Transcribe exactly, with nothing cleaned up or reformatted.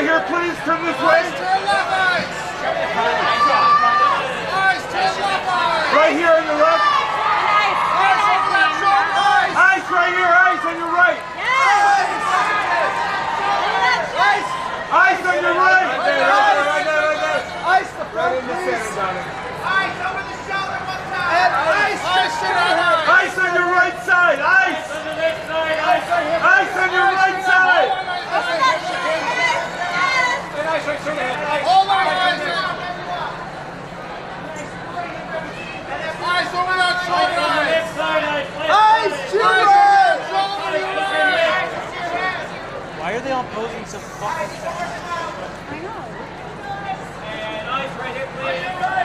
right here, please. Turn this way. Ice, turn left, Ice. Ice, turn left, Ice. Right here on your left. Ice, Ice, Ice, Ice, Ice. Ice right here, Ice on your right. Yes. Ice. Ice on your right. Right there, right there, right there, right there. Ice the front, please. Right in the center, darling. Ice over the shoulder one time. And Ice, Ice, Ice on your right side. Ice. Ice on the left side. Ice on your right side. Ice on your right side. All my eyes out. Ice over that shoulder. Ice, cheers! Why are they all posing so fucking fast? I know. And Ice right here, please.